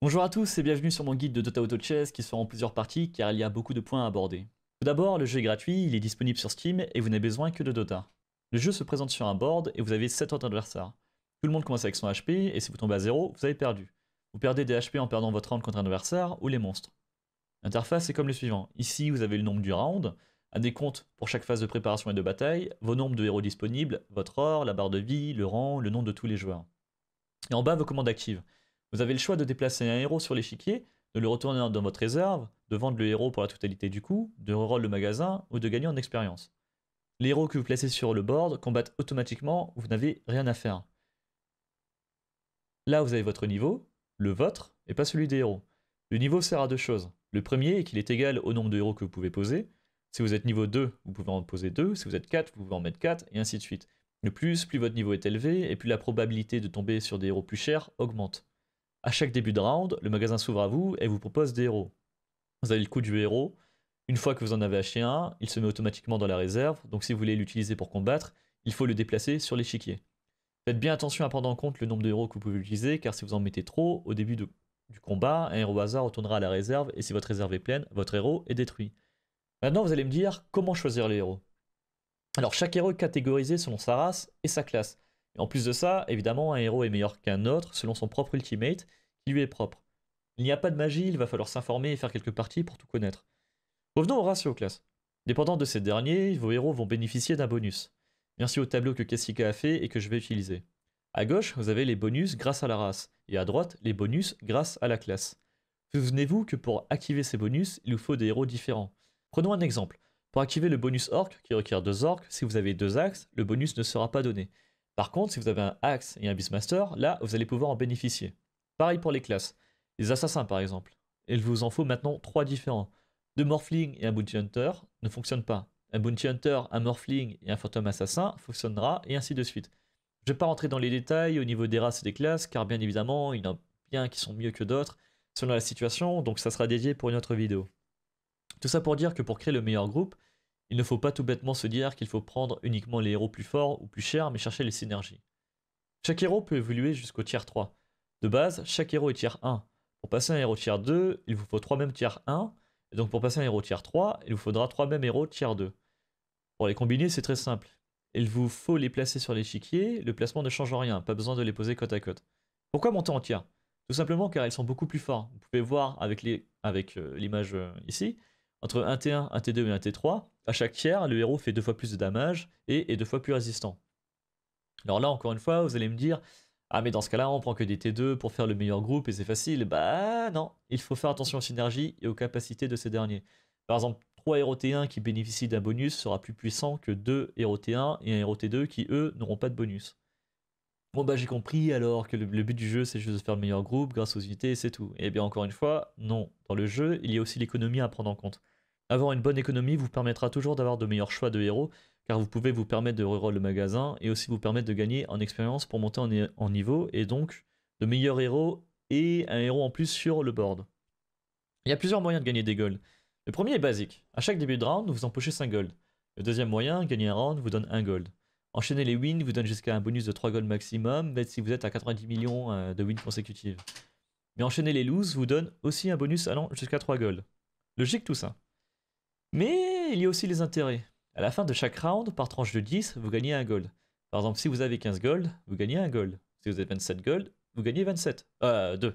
Bonjour à tous et bienvenue sur mon guide de Dota Auto Chess qui sera en plusieurs parties car il y a beaucoup de points à aborder. Tout d'abord, le jeu est gratuit, il est disponible sur Steam et vous n'avez besoin que de Dota. Le jeu se présente sur un board et vous avez 7 autres adversaires. Tout le monde commence avec son HP et si vous tombez à 0, vous avez perdu. Vous perdez des HP en perdant votre round contre un adversaire ou les monstres. L'interface est comme le suivant. Ici, vous avez le nombre du round, un décompte pour chaque phase de préparation et de bataille, vos nombres de héros disponibles, votre or, la barre de vie, le rang, le nombre de tous les joueurs. Et en bas, vos commandes actives. Vous avez le choix de déplacer un héros sur l'échiquier, de le retourner dans votre réserve, de vendre le héros pour la totalité du coût, de reroll le magasin ou de gagner en expérience. Les héros que vous placez sur le board combattent automatiquement, vous n'avez rien à faire. Là, vous avez votre niveau, le vôtre et pas celui des héros. Le niveau sert à deux choses. Le premier est qu'il est égal au nombre de héros que vous pouvez poser. Si vous êtes niveau 2, vous pouvez en poser 2, si vous êtes 4, vous pouvez en mettre 4 et ainsi de suite. Le plus votre niveau est élevé et plus la probabilité de tomber sur des héros plus chers augmente. À chaque début de round, le magasin s'ouvre à vous et vous propose des héros. Vous avez le coût du héros. Une fois que vous en avez acheté un, il se met automatiquement dans la réserve, donc si vous voulez l'utiliser pour combattre, il faut le déplacer sur l'échiquier. Faites bien attention à prendre en compte le nombre de héros que vous pouvez utiliser, car si vous en mettez trop, au début du combat, un héros au hasard retournera à la réserve, et si votre réserve est pleine, votre héros est détruit. Maintenant, vous allez me dire comment choisir les héros. Alors, chaque héros est catégorisé selon sa race et sa classe. En plus de ça, évidemment, un héros est meilleur qu'un autre selon son propre ultimate qui lui est propre. Il n'y a pas de magie, il va falloir s'informer et faire quelques parties pour tout connaître. Revenons au ratio classe. Dépendant de ces derniers, vos héros vont bénéficier d'un bonus. Merci au tableau que Kessica a fait et que je vais utiliser. À gauche, vous avez les bonus grâce à la race, et à droite, les bonus grâce à la classe. Souvenez-vous que pour activer ces bonus, il vous faut des héros différents. Prenons un exemple. Pour activer le bonus orc, qui requiert 2 orcs, si vous avez 2 axes, le bonus ne sera pas donné. Par contre, si vous avez un Axe et un Beastmaster, là, vous allez pouvoir en bénéficier. Pareil pour les classes. Les assassins, par exemple. Il vous en faut maintenant 3 différents. 2 Morphling et un Bounty Hunter ne fonctionnent pas. Un Bounty Hunter, un Morphling et un Phantom Assassin fonctionnera, et ainsi de suite. Je ne vais pas rentrer dans les détails au niveau des races et des classes, car bien évidemment, il y en a bien qui sont mieux que d'autres, selon la situation, donc ça sera dédié pour une autre vidéo. Tout ça pour dire que pour créer le meilleur groupe, il ne faut pas tout bêtement se dire qu'il faut prendre uniquement les héros plus forts ou plus chers, mais chercher les synergies. Chaque héros peut évoluer jusqu'au tier 3. De base, chaque héros est tier 1. Pour passer un héros tier 2, il vous faut 3 mêmes tier 1. Et donc pour passer un héros tier 3, il vous faudra 3 mêmes héros tier 2. Pour les combiner, c'est très simple. Il vous faut les placer sur l'échiquier, le placement ne change rien, pas besoin de les poser côte à côte. Pourquoi monter en tier? Tout simplement car ils sont beaucoup plus forts. Vous pouvez voir avec l'image ici, entre 1 T1, 1 T2 et 1 T3, à chaque tiers, le héros fait 2 fois plus de damage et est 2 fois plus résistant. Alors là, encore une fois, vous allez me dire « Ah mais dans ce cas-là, on prend que des T2 pour faire le meilleur groupe et c'est facile. » Bah non, il faut faire attention aux synergies et aux capacités de ces derniers. Par exemple, 3 héros T1 qui bénéficient d'un bonus sera plus puissant que 2 héros T1 et 1 héros T2 qui, eux, n'auront pas de bonus. Bon bah j'ai compris alors que le but du jeu, c'est juste de faire le meilleur groupe grâce aux unités et c'est tout. Et bien encore une fois, non. Dans le jeu, il y a aussi l'économie à prendre en compte. Avoir une bonne économie vous permettra toujours d'avoir de meilleurs choix de héros, car vous pouvez vous permettre de reroll le magasin et aussi vous permettre de gagner en expérience pour monter en niveau et donc de meilleurs héros et un héros en plus sur le board. Il y a plusieurs moyens de gagner des golds. Le premier est basique. À chaque début de round, vous empochez 5 golds. Le deuxième moyen, gagner un round, vous donne 1 gold. Enchaîner les wins vous donne jusqu'à un bonus de 3 golds maximum, même si vous êtes à 90 millions de wins consécutives. Mais enchaîner les loses vous donne aussi un bonus allant jusqu'à 3 golds. Logique tout ça. Mais il y a aussi les intérêts. À la fin de chaque round, par tranche de 10, vous gagnez 1 gold. Par exemple, si vous avez 15 gold, vous gagnez 1 gold. Si vous avez 27 gold, vous gagnez 2. Si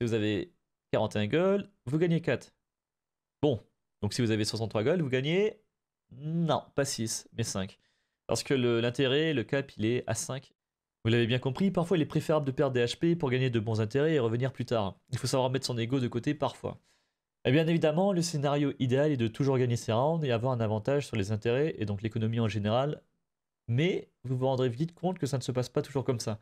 vous avez 41 gold, vous gagnez 4. Bon, donc si vous avez 63 gold, vous gagnez... Non, pas 6, mais 5. Parce que l'intérêt, le cap, il est à 5. Vous l'avez bien compris, parfois il est préférable de perdre des HP pour gagner de bons intérêts et revenir plus tard. Il faut savoir mettre son ego de côté parfois. Et bien évidemment, le scénario idéal est de toujours gagner ses rounds et avoir un avantage sur les intérêts et donc l'économie en général. Mais vous vous rendrez vite compte que ça ne se passe pas toujours comme ça.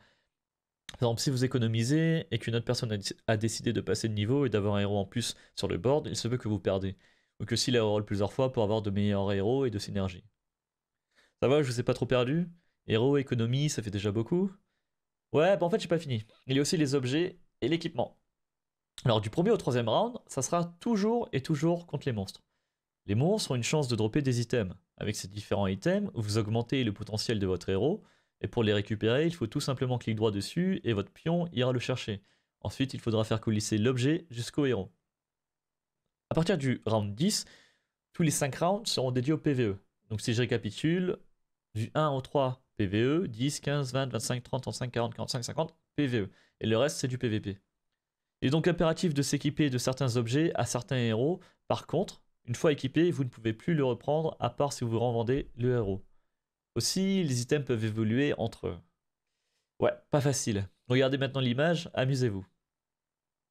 Par exemple, si vous économisez et qu'une autre personne a décidé de passer de niveau et d'avoir un héros en plus sur le board, il se peut que vous perdez. Ou que s'il a roll plusieurs fois pour avoir de meilleurs héros et de synergie. Ça va, je vous ai pas trop perdu? Héros, économie, ça fait déjà beaucoup. Ouais, bah en fait j'ai pas fini. Il y a aussi les objets et l'équipement. Alors du premier au troisième round, ça sera toujours et toujours contre les monstres. Les monstres ont une chance de dropper des items. Avec ces différents items, vous augmentez le potentiel de votre héros, et pour les récupérer, il faut tout simplement cliquer droit dessus, et votre pion ira le chercher. Ensuite, il faudra faire coulisser l'objet jusqu'au héros. À partir du round 10, tous les 5 rounds seront dédiés au PvE. Donc si je récapitule, du 1 au 3 PvE, 10, 15, 20, 25, 30, 35, 40, 45, 50 PvE. Et le reste c'est du PvP. Il est donc impératif de s'équiper de certains objets à certains héros. Par contre, une fois équipé, vous ne pouvez plus le reprendre à part si vous revendez le héros. Aussi, les items peuvent évoluer entre eux. Ouais, pas facile. Regardez maintenant l'image, amusez-vous.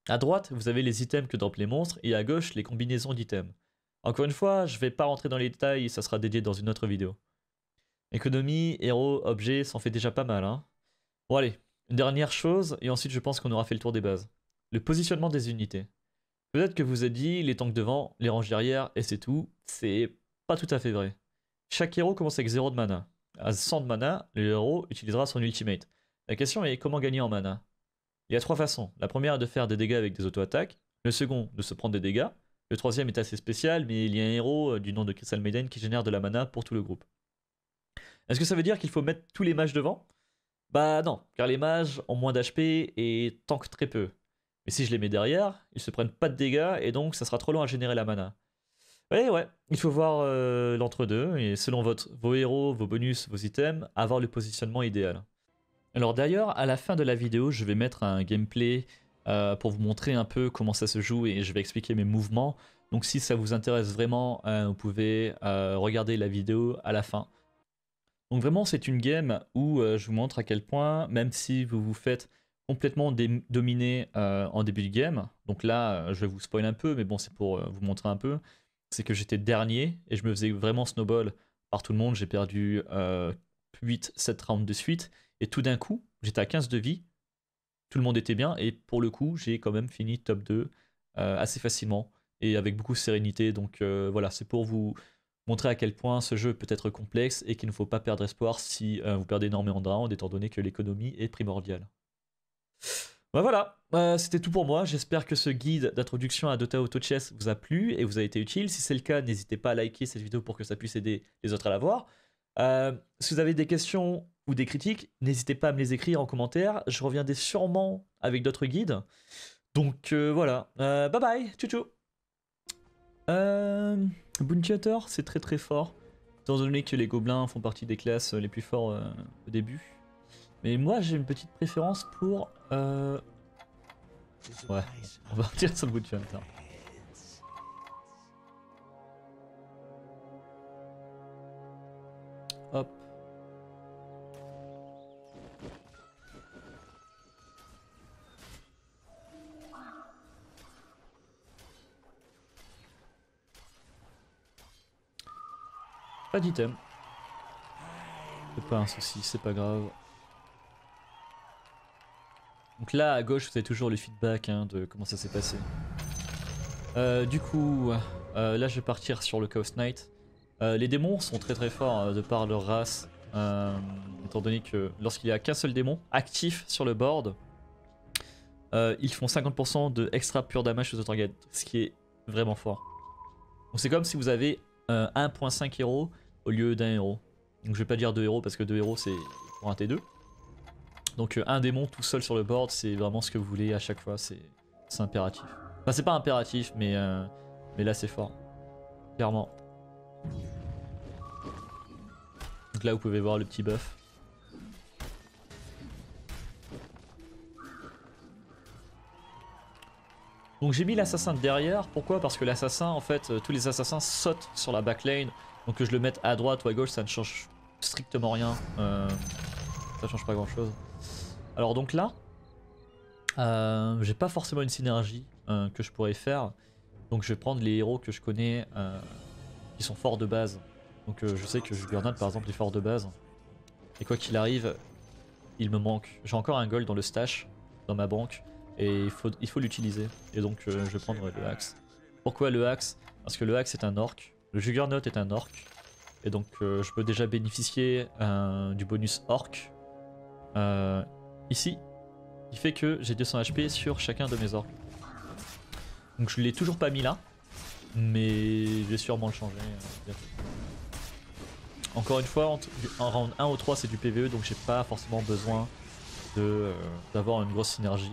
À droite, vous avez les items que drop les monstres et à gauche, les combinaisons d'items. Encore une fois, je ne vais pas rentrer dans les détails, ça sera dédié dans une autre vidéo. Économie, héros, objet, ça en fait déjà pas mal, hein. Bon allez, une dernière chose, et ensuite je pense qu'on aura fait le tour des bases. Le positionnement des unités. Peut-être que vous avez dit les tanks devant, les ranges derrière, et c'est tout. C'est pas tout à fait vrai. Chaque héros commence avec 0 de mana. À 100 de mana, le héros utilisera son ultimate. La question est comment gagner en mana? Il y a 3 façons. La première est de faire des dégâts avec des auto-attaques. Le second, de se prendre des dégâts. Le troisième est assez spécial, mais il y a un héros du nom de Crystal Maiden qui génère de la mana pour tout le groupe. Est-ce que ça veut dire qu'il faut mettre tous les mages devant? Bah non, car les mages ont moins d'HP et tankent très peu. Mais si je les mets derrière, ils se prennent pas de dégâts et donc ça sera trop long à générer la mana. Ouais, il faut voir l'entre-deux et selon vos héros, vos bonus, vos items, avoir le positionnement idéal. Alors d'ailleurs, à la fin de la vidéo, je vais mettre un gameplay pour vous montrer un peu comment ça se joue et je vais expliquer mes mouvements. Donc si ça vous intéresse vraiment, vous pouvez regarder la vidéo à la fin. Donc vraiment, c'est une game où je vous montre à quel point, même si vous vous faites complètement dominer en début de game, donc là, je vais vous spoiler un peu, mais bon, c'est pour vous montrer un peu, c'est que j'étais dernier et je me faisais vraiment snowball par tout le monde. J'ai perdu 8-7 rounds de suite et tout d'un coup, j'étais à 15 de vie, tout le monde était bien et pour le coup, j'ai quand même fini top 2 assez facilement et avec beaucoup de sérénité. Donc voilà, c'est pour vous montrer à quel point ce jeu peut être complexe et qu'il ne faut pas perdre espoir si vous perdez énormément de rounds, étant donné que l'économie est primordiale. Bah voilà, c'était tout pour moi. J'espère que ce guide d'introduction à Dota Auto Chess vous a plu et vous a été utile. Si c'est le cas, n'hésitez pas à liker cette vidéo pour que ça puisse aider les autres à la voir. Si vous avez des questions ou des critiques, n'hésitez pas à me les écrire en commentaire. Je reviendrai sûrement avec d'autres guides. Donc voilà, bye bye, tchou tchou. Bounty Hunter, c'est très très fort, étant donné que les gobelins font partie des classes les plus forts au début. Mais moi j'ai une petite préférence pour... Ouais, on va partir sur le Bounty Hunter. Hop. Pas d'item. C'est pas un souci, c'est pas grave. Donc là à gauche vous avez toujours le feedback hein, de comment ça s'est passé. Du coup là je vais partir sur le Chaos Knight. Les démons sont très très forts de par leur race, étant donné que lorsqu'il n'y a qu'un seul démon actif sur le board, ils font 50% de extra pure damage aux autres targets, ce qui est vraiment fort. Donc c'est comme si vous avez 1.5 héros au lieu d'un héros. Donc je vais pas dire 2 héros parce que 2 héros c'est pour un T2. Donc un démon tout seul sur le board, c'est vraiment ce que vous voulez à chaque fois, c'est impératif. Enfin c'est pas impératif, mais là c'est fort, clairement. Donc là vous pouvez voir le petit buff. Donc j'ai mis l'assassin derrière, pourquoi? Parce que l'assassin, en fait, tous les assassins sautent sur la backlane, donc que je le mette à droite ou à gauche, ça ne change strictement rien. Ça change pas grand chose. Alors donc là, j'ai pas forcément une synergie que je pourrais faire. Donc je vais prendre les héros que je connais qui sont forts de base. Donc je sais que Juggernaut par exemple est fort de base. Et quoi qu'il arrive, il me manque. J'ai encore un gold dans le stash, dans ma banque. Et il faut l'utiliser. Et donc je vais prendre le Axe. Pourquoi le Axe? Parce que le Axe est un orc. Le Juggernaut est un orc. Et donc je peux déjà bénéficier du bonus orc. Ici, il fait que j'ai 200 HP sur chacun de mes orques. Donc je l'ai toujours pas mis là, mais je vais sûrement le changer. Encore une fois, en round 1 ou 3 c'est du PvE, donc j'ai pas forcément besoin d'avoir une grosse synergie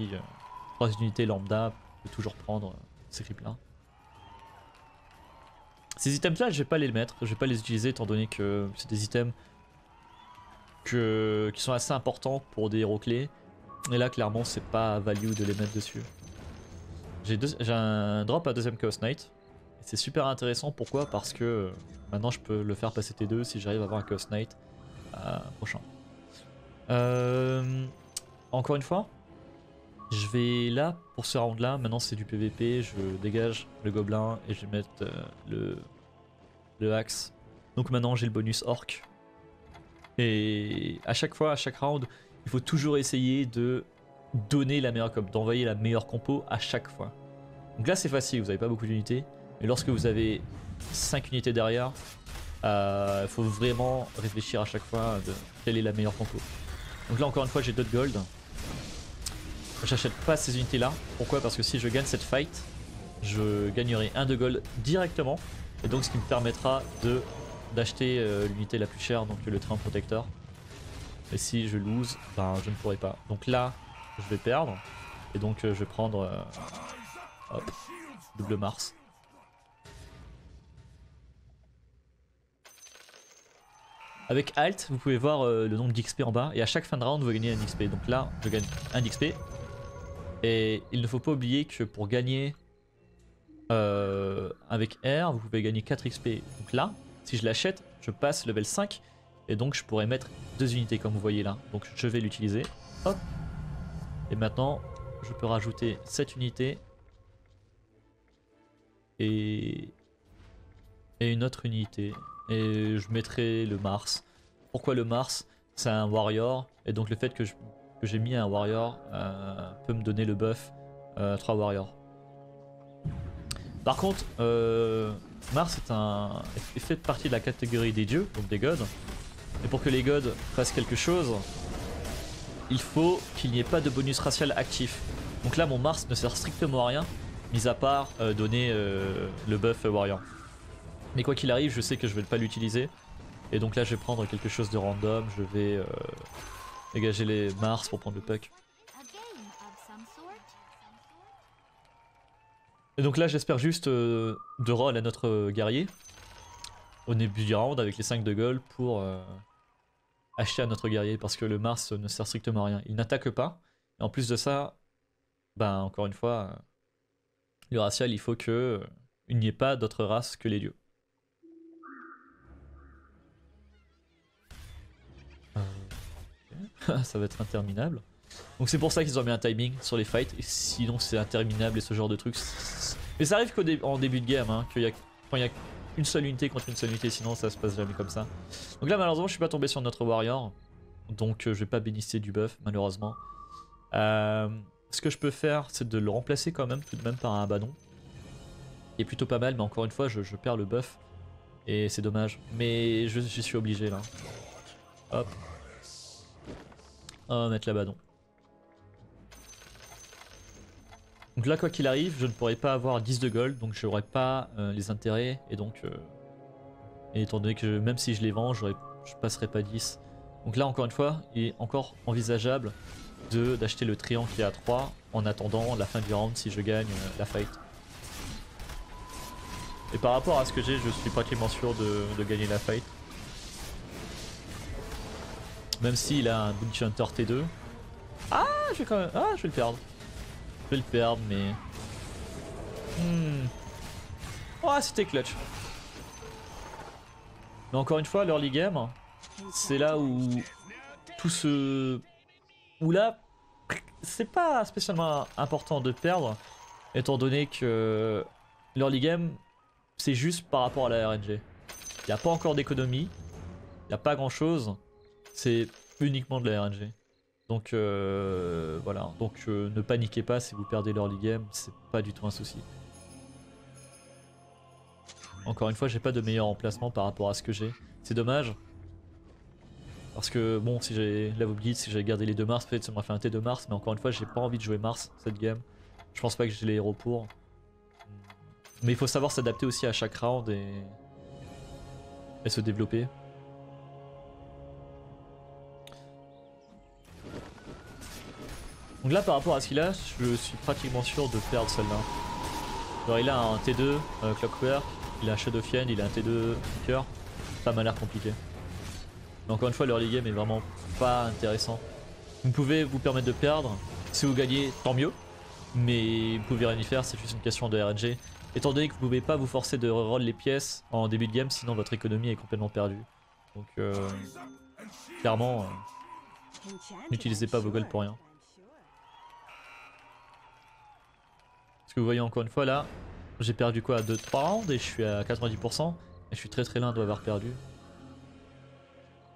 3 unités lambda, on peut toujours prendre ces creeps là. Ces items là je vais pas les mettre, je vais pas les utiliser étant donné que c'est des items qui sont assez importants pour des héros clés. Et là clairement c'est pas value de les mettre dessus. J'ai un drop à 2ème Chaos Knight. C'est super intéressant, pourquoi? Parce que maintenant je peux le faire passer T2 si j'arrive à avoir un Chaos Knight prochain. Encore une fois, je vais là, pour ce round là, maintenant c'est du PVP, je dégage le gobelin et je vais mettre le axe. Donc maintenant j'ai le bonus orc. Et à chaque fois, à chaque round, il faut toujours essayer de donner la meilleure comp, d'envoyer la meilleure compo à chaque fois. Donc là c'est facile, vous n'avez pas beaucoup d'unités. Et lorsque vous avez 5 unités derrière, il faut vraiment réfléchir à chaque fois de quelle est la meilleure compo. Donc là encore une fois j'ai 2 de gold. J'achète pas ces unités là. Pourquoi? Parce que si je gagne cette fight, je gagnerai 1 de gold directement. Et donc ce qui me permettra d'acheter l'unité la plus chère, donc le train protecteur. Et si je lose, ben, je ne pourrai pas. Donc là je vais perdre. Et donc je vais prendre hop, double Mars. Avec Alt, vous pouvez voir le nombre d'XP en bas, et à chaque fin de round vous gagnez un XP. Donc là je gagne 1 d'XP. Et il ne faut pas oublier que pour gagner avec R, vous pouvez gagner 4 XP. Donc là, si je l'achète, je passe level 5, et donc je pourrais mettre 2 unités comme vous voyez là. Donc je vais l'utiliser. Hop. Et maintenant je peux rajouter 7 unités. Et une autre unité. Et je mettrai le Mars. Pourquoi le Mars? C'est un warrior, et donc le fait que j'ai mis un warrior peut me donner le buff 3 warriors. Par contre Mars fait partie de la catégorie des dieux, donc des gods. Et pour que les gods fassent quelque chose, il faut qu'il n'y ait pas de bonus racial actif. Donc là mon Mars ne sert strictement à rien, mis à part donner le buff warrior. Mais quoi qu'il arrive, je sais que je vais pas l'utiliser. Et donc là je vais prendre quelque chose de random, je vais dégager les Mars pour prendre le Puck. Et donc là j'espère juste de roll à notre guerrier au début du round avec les 5 de gold pour acheter à notre guerrier, parce que le Mars ne sert strictement à rien. Il n'attaque pas, et en plus de ça, ben encore une fois, le racial, il faut que il n'y ait pas d'autre race que les dieux. Ça va être interminable. Donc c'est pour ça qu'ils ont mis un timing sur les fights, et sinon c'est interminable et ce genre de trucs. Mais ça arrive qu'en début de game, hein, quand il y a une seule unité contre une seule unité, sinon ça se passe jamais comme ça. Donc là malheureusement je suis pas tombé sur notre warrior, donc je vais pas bénisser du buff malheureusement. Ce que je peux faire, c'est de le remplacer quand même tout de même par un abaddon. Il est plutôt pas mal, mais encore une fois je perds le buff, et c'est dommage. Mais je suis obligé là. Hop. On va mettre l'abaddon. Donc là quoi qu'il arrive, je ne pourrai pas avoir 10 de gold, donc je n'aurai pas les intérêts, et donc étant donné que même si je les vends, je passerai pas 10. Donc là encore une fois, il est encore envisageable d'acheter le triangle qui est à 3 en attendant la fin du round si je gagne la fight. Et par rapport à ce que j'ai, je suis pratiquement sûr de gagner la fight. Même s'il a un Bounty Hunter T2. Ah, je vais le perdre. Je vais le perdre, mais... Oh, c'était clutch. Mais encore une fois, l'early game, c'est là où tout ce... Où là, c'est pas spécialement important de perdre, étant donné que l'early game, c'est juste par rapport à la RNG. Il n'y a pas encore d'économie, il n'y a pas grand chose. C'est uniquement de la RNG. Donc voilà, donc ne paniquez pas si vous perdez l'early game, c'est pas du tout un souci. Encore une fois, j'ai pas de meilleur emplacement par rapport à ce que j'ai. C'est dommage. Parce que bon, si j'ai là vous me dites, si j'avais gardé les 2 Mars, peut-être ça m'aurait fait un T2 Mars, mais encore une fois, j'ai pas envie de jouer Mars cette game. Je pense pas que j'ai les héros pour. Mais il faut savoir s'adapter aussi à chaque round et se développer. Donc là par rapport à ce qu'il a, je suis pratiquement sûr de perdre celle-là. Alors il a un T2 Clockwork, il a un Shadow Fiend, il a un T2 Cœur. Pas mal l'air compliqué. Mais encore une fois, l'early game est vraiment pas intéressant. Vous pouvez vous permettre de perdre. Si vous gagnez, tant mieux. Mais vous pouvez rien y faire, c'est juste une question de RNG. Étant donné que vous pouvez pas vous forcer de reroll les pièces en début de game, sinon votre économie est complètement perdue. Donc clairement, n'utilisez pas vos golds pour rien. Parce que vous voyez encore une fois là, j'ai perdu quoi, 2-3 rounds et je suis à 90%. Et je suis très loin d'avoir perdu.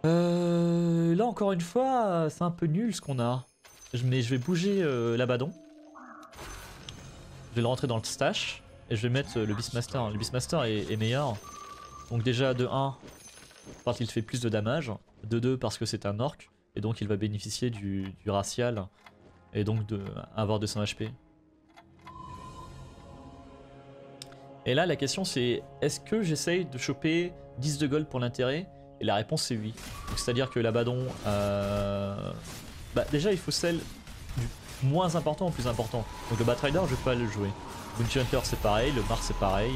Là encore une fois, c'est un peu nul ce qu'on a. Mais je vais bouger l'Abaddon. Je vais le rentrer dans le stash. Et je vais mettre le Beastmaster. Le Beastmaster est meilleur. Donc déjà de 1, parce qu'il fait plus de damage. De 2, parce que c'est un orc. Et donc il va bénéficier du racial. Et donc avoir 200 HP. Et là la question c'est, est-ce que j'essaye de choper 10 de gold pour l'intérêt? Et la réponse c'est oui. C'est-à-dire que l'Abaddon... Bah déjà il faut celle du moins important au plus important. Donc le Batrider je vais pas le jouer. Bounty Hunter c'est pareil, le Mars c'est pareil.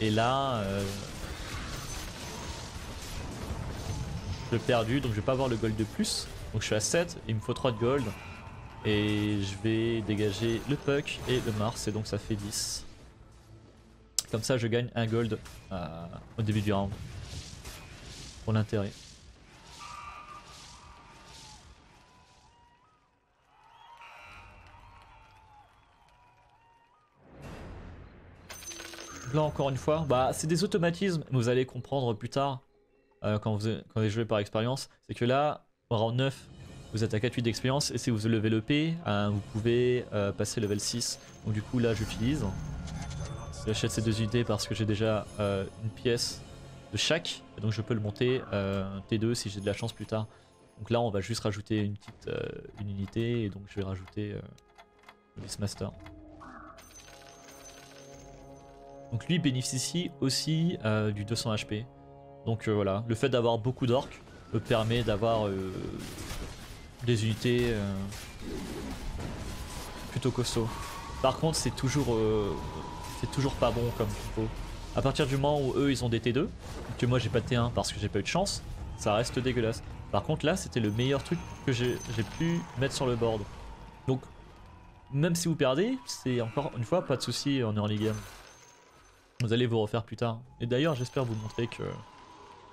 Et là... j'ai perdu donc je vais pas avoir le gold de plus. Donc je suis à 7, il me faut 3 de gold. Et je vais dégager le Puck et le Mars et donc ça fait 10. Comme ça je gagne un gold au début du round. Pour l'intérêt. Là encore une fois, bah c'est des automatismes, vous allez comprendre plus tard quand vous jouez par expérience, c'est que là, au round 9, vous êtes à 4-8 d'expérience et si vous levez le P, vous pouvez passer level 6. Donc du coup là j'utilise. J'achète ces deux unités parce que j'ai déjà une pièce de chaque. Et donc je peux le monter T2 si j'ai de la chance plus tard. Donc là on va juste rajouter une petite une unité et donc je vais rajouter le Beastmaster. Donc lui bénéficie aussi du 200 HP. Donc voilà, le fait d'avoir beaucoup d'orques me permet d'avoir des unités plutôt costauds. Par contre c'est toujours pas bon comme compo. À partir du moment où eux ils ont des T2, que moi j'ai pas de T1 parce que j'ai pas eu de chance, ça reste dégueulasse. Par contre là c'était le meilleur truc que j'ai pu mettre sur le board. Donc même si vous perdez, c'est encore une fois pas de souci en early game. Vous allez vous refaire plus tard. Et d'ailleurs j'espère vous montrer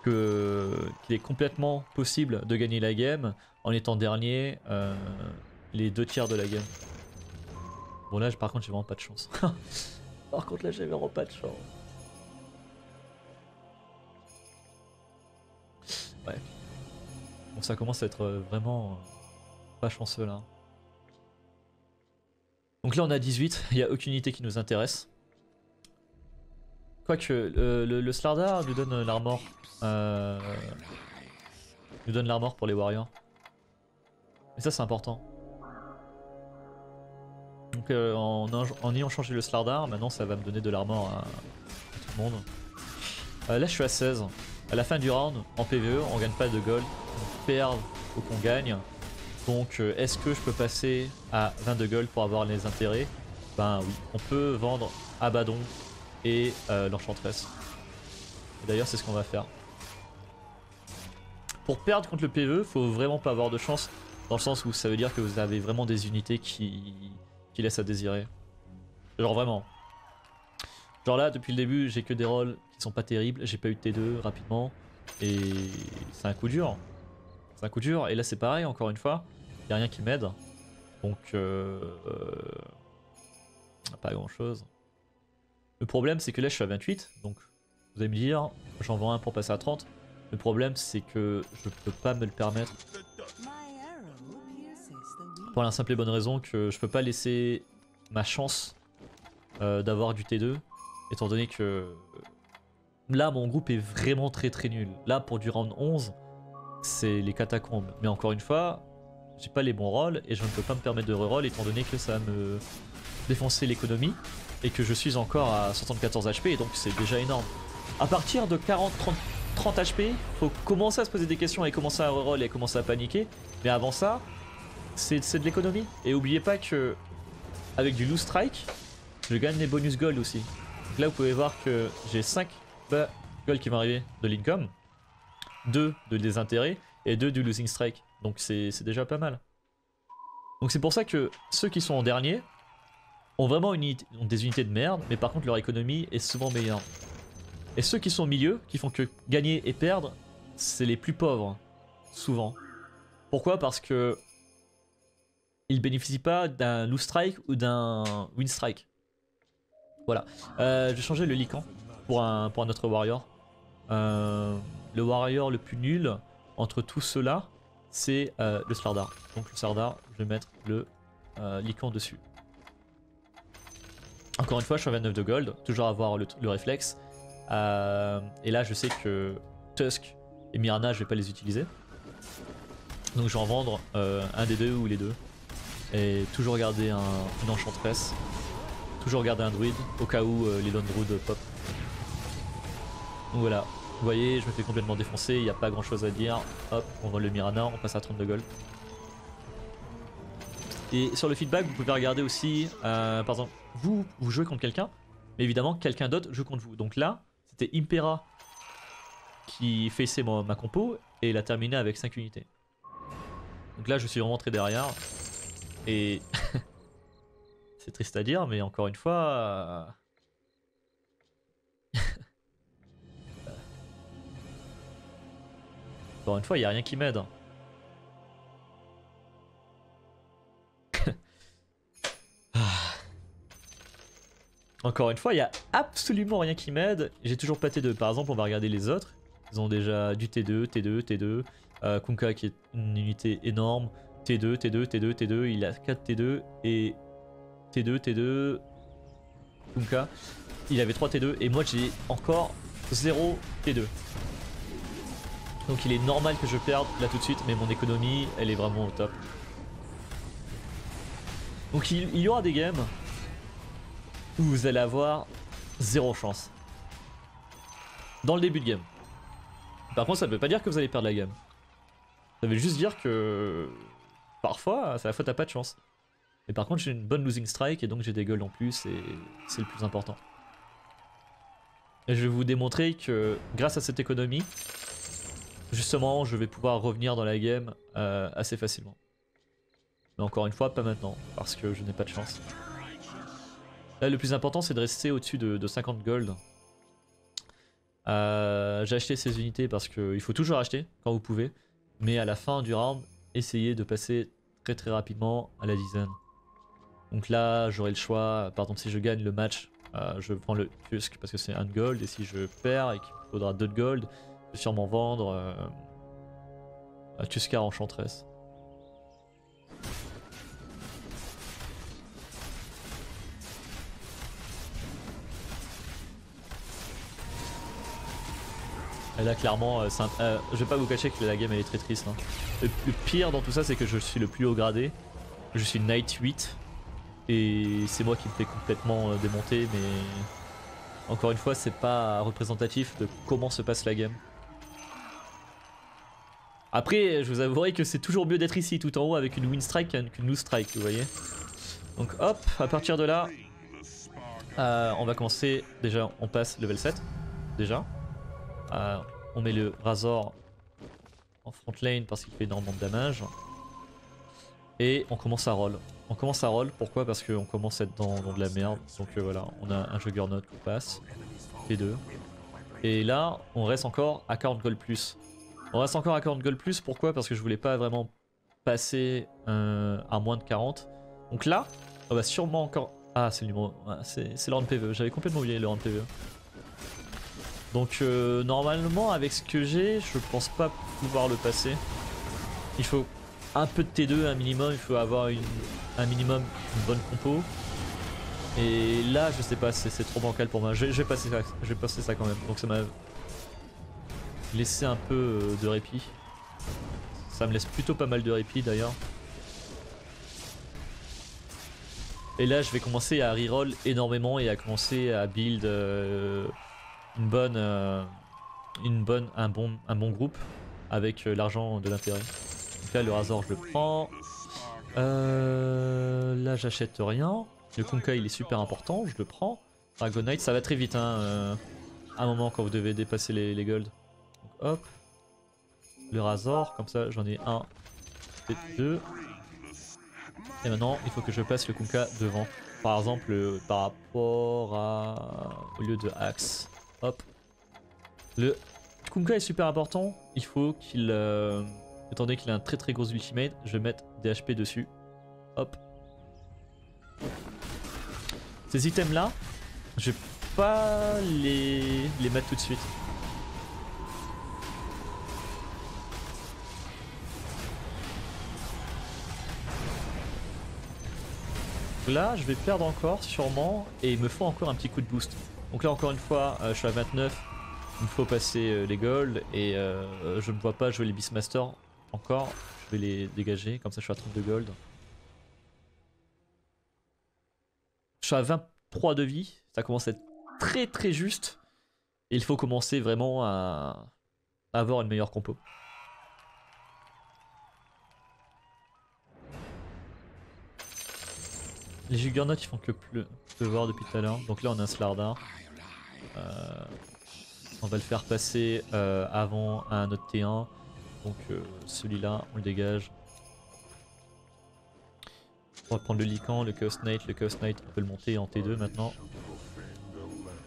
qu'il est complètement possible de gagner la game en étant dernier les 2 tiers de la game. Bon là par contre j'ai vraiment pas de chance. Par contre là j'ai vraiment pas de chance. Ouais. Bon ça commence à être vraiment pas chanceux là. Donc là on a 18, il n'y a aucune unité qui nous intéresse. Quoique le Slardar nous donne l'armor. Nous donne l'armor pour les warriors. Et ça c'est important. Donc en ayant changé le Slardar, maintenant ça va me donner de l'armor à tout le monde. Là je suis à 16. À la fin du round, en PvE, on gagne pas de gold. On perd ou qu'on gagne. Donc est-ce que je peux passer à 22 gold pour avoir les intérêts? Ben oui, on peut vendre Abaddon et l'Enchantress. D'ailleurs c'est ce qu'on va faire. Pour perdre contre le PvE, faut vraiment pas avoir de chance, dans le sens où ça veut dire que vous avez vraiment des unités qui laissent à désirer. Genre vraiment. Genre là depuis le début j'ai que des rolls qui sont pas terribles, j'ai pas eu de T2 rapidement et c'est un coup dur. C'est un coup dur et là c'est pareil encore une fois, y a rien qui m'aide. Donc pas grand chose. Le problème c'est que là je suis à 28, donc vous allez me dire j'en vends un pour passer à 30. Le problème c'est que je peux pas me le permettre. Pour la simple et bonne raison que je peux pas laisser ma chance d'avoir du T2. Étant donné que là mon groupe est vraiment très nul. Là pour du round 11 c'est les catacombes. Mais encore une fois j'ai pas les bons rolls et je ne peux pas me permettre de reroll étant donné que ça va me défoncer l'économie. Et que je suis encore à 74 HP et donc c'est déjà énorme. À partir de 40, 30 HP, faut commencer à se poser des questions et commencer à reroll et commencer à paniquer. Mais avant ça, c'est de l'économie. Et oubliez pas que avec du loose strike, je gagne des bonus gold aussi. Donc là vous pouvez voir que j'ai 5 gold qui vont arriver de l'income, 2 de désintérêt et 2 du losing strike. Donc c'est déjà pas mal. Donc c'est pour ça que ceux qui sont en dernier ont vraiment ont des unités de merde, mais par contre leur économie est souvent meilleure. Et ceux qui sont au milieu, qui font que gagner et perdre, c'est les plus pauvres, souvent. Pourquoi? Parce que ils bénéficient pas d'un loose strike ou d'un win strike. Voilà. Je vais changer le Lycan pour un autre warrior. Le warrior le plus nul entre tous ceux-là, c'est le Slardar. Donc le Slardar, je vais mettre le Lycan dessus. Encore une fois, je suis à 29 de gold, toujours avoir le réflexe. Et là, je sais que Tusk et Mirana, je vais pas les utiliser. Donc je vais en vendre un des deux ou les deux. Et toujours garder une Enchantress. Toujours garder un druide, au cas où les Lone Druid pop. Donc voilà, vous voyez, je me fais complètement défoncer, il n'y a pas grand chose à dire. Hop, on vend le Mirana, on passe à 32 gold. Et sur le feedback, vous pouvez regarder aussi, par exemple, vous jouez contre quelqu'un, mais évidemment, quelqu'un d'autre joue contre vous. Donc là, c'était Impera qui faisait ma compo et il a terminé avec 5 unités. Donc là, je suis rentré derrière et c'est triste à dire, mais encore une fois, il n'y a rien qui m'aide. Encore une fois, il n'y a absolument rien qui m'aide. J'ai toujours pas T2. Par exemple, on va regarder les autres. Ils ont déjà du T2, T2, T2. Kunkka qui est une unité énorme. T2, T2, T2, T2. Il a 4 T2 et T2, T2. Kunkka, il avait 3 T2 et moi j'ai encore 0 T2. Donc il est normal que je perde là tout de suite, mais mon économie, elle est vraiment au top. Donc il y aura des games où vous allez avoir zéro chance dans le début de game. Par contre, ça ne veut pas dire que vous allez perdre la game. Ça veut juste dire que parfois, c'est la fois t'as pas de chance. Mais par contre, j'ai une bonne losing strike et donc j'ai des gueules en plus et c'est le plus important. Et je vais vous démontrer que grâce à cette économie, justement, je vais pouvoir revenir dans la game assez facilement. Mais encore une fois, pas maintenant parce que je n'ai pas de chance. Là, le plus important, c'est de rester au-dessus de 50 gold. J'ai acheté ces unités parce qu'il faut toujours acheter quand vous pouvez. Mais à la fin du round, essayez de passer très rapidement à la dizaine. Donc là, j'aurai le choix. Par exemple, si je gagne le match, je prends le Tusk parce que c'est 1 gold. Et si je perds et qu'il faudra 2 gold, je vais sûrement vendre Tuskar Enchantress. Et là clairement, je vais pas vous cacher que la game elle est très triste. Hein. Le pire dans tout ça, c'est que je suis le plus haut gradé. Je suis Knight 8. Et c'est moi qui me fais complètement démonter, mais encore une fois, c'est pas représentatif de comment se passe la game. Après, je vous avouerai que c'est toujours mieux d'être ici tout en haut avec une win strike qu'une lose strike, vous voyez. Donc hop, à partir de là, on va commencer. Déjà, on passe level 7. Déjà. On met le Razor en front lane parce qu'il fait énormément de damage. Et on commence à roll. On commence à roll, pourquoi? Parce qu'on commence à être dans de la merde. Donc voilà, on a un Juggernaut qu'on passe. T2. Et là, on reste encore à 40 gold plus. On reste encore à 40 gold plus, pourquoi? Parce que je voulais pas vraiment passer à moins de 40. Donc là, on va sûrement encore... Ah, c'est le numéro... Ah, c'est le round PvE, j'avais complètement oublié le round PvE. Donc normalement avec ce que j'ai, je pense pas pouvoir le passer. Il faut un peu de T2, un minimum, il faut avoir une bonne compo. Et là je sais pas, c'est trop bancal pour moi, je vais passer ça quand même. Donc ça m'a laissé un peu de répit. Ça me laisse plutôt pas mal de répit d'ailleurs. Et là je vais commencer à reroll énormément et à commencer à build... un bon groupe avec l'argent de l'intérêt. Donc là le Razor je le prends. Là j'achète rien. Le Kunkka il est super important, je le prends. Dragon Knight ça va très vite hein, à un moment quand vous devez dépasser les golds. Donc, hop. Le Razor, comme ça j'en ai un et deux. Et maintenant il faut que je place le Kunkka devant. Par exemple par rapport à... au lieu de Axe. Hop. Le Kunkka est super important, il faut qu'il... étant donné qu'il a un très gros ultimate, je vais mettre des HP dessus. Hop. Ces items là, je vais pas les mettre tout de suite. Là je vais perdre encore sûrement et il me faut encore un petit coup de boost. Donc là encore une fois je suis à 29, il me faut passer les golds et je ne vois pas jouer les Beastmaster encore. Je vais les dégager, comme ça je suis à 32 gold. Je suis à 23 de vie, ça commence à être très juste. Et il faut commencer vraiment à avoir une meilleure compo. Les Juggernaut ils font que pleuvoir depuis tout à l'heure. Donc là on a un Slardar. On va le faire passer avant un autre T1. Donc celui-là on le dégage. On va prendre le Lycan, le Chaos Knight. Le Chaos Knight on peut le monter en T2 maintenant.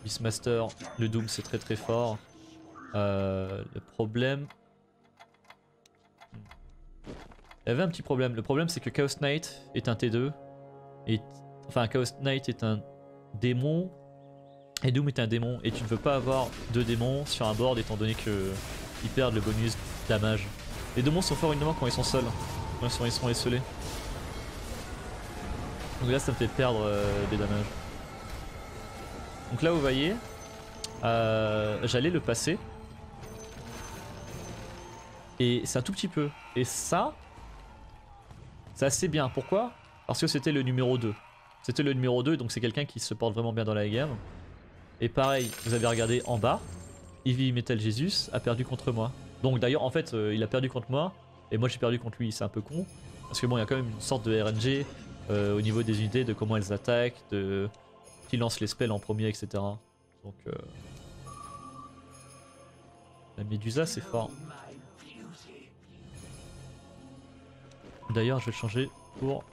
Beastmaster, le Doom c'est très fort. Le problème... Il y avait un petit problème. Le problème c'est que Chaos Knight est un T2. Enfin Chaos Knight est un démon et Doom est un démon et tu ne veux pas avoir deux démons sur un board étant donné qu'ils perdent le bonus damage. Les démons sont forts uniquement quand ils sont seuls, quand ils sont esselés. Donc là ça me fait perdre des damages. Donc là vous voyez, j'allais le passer et c'est un tout petit peu et ça c'est assez bien. Pourquoi? Parce que c'était le numéro 2. C'était le numéro 2, donc c'est quelqu'un qui se porte vraiment bien dans la game. Et pareil, vous avez regardé en bas, Heavy Metal Jesus a perdu contre moi. Donc d'ailleurs, en fait, il a perdu contre moi, et moi j'ai perdu contre lui, c'est un peu con. Parce que bon, il y a quand même une sorte de RNG au niveau des unités, de comment elles attaquent, de qui lance les spells en premier, etc. Donc... La Médusa, c'est fort. D'ailleurs, je vais le changer pour...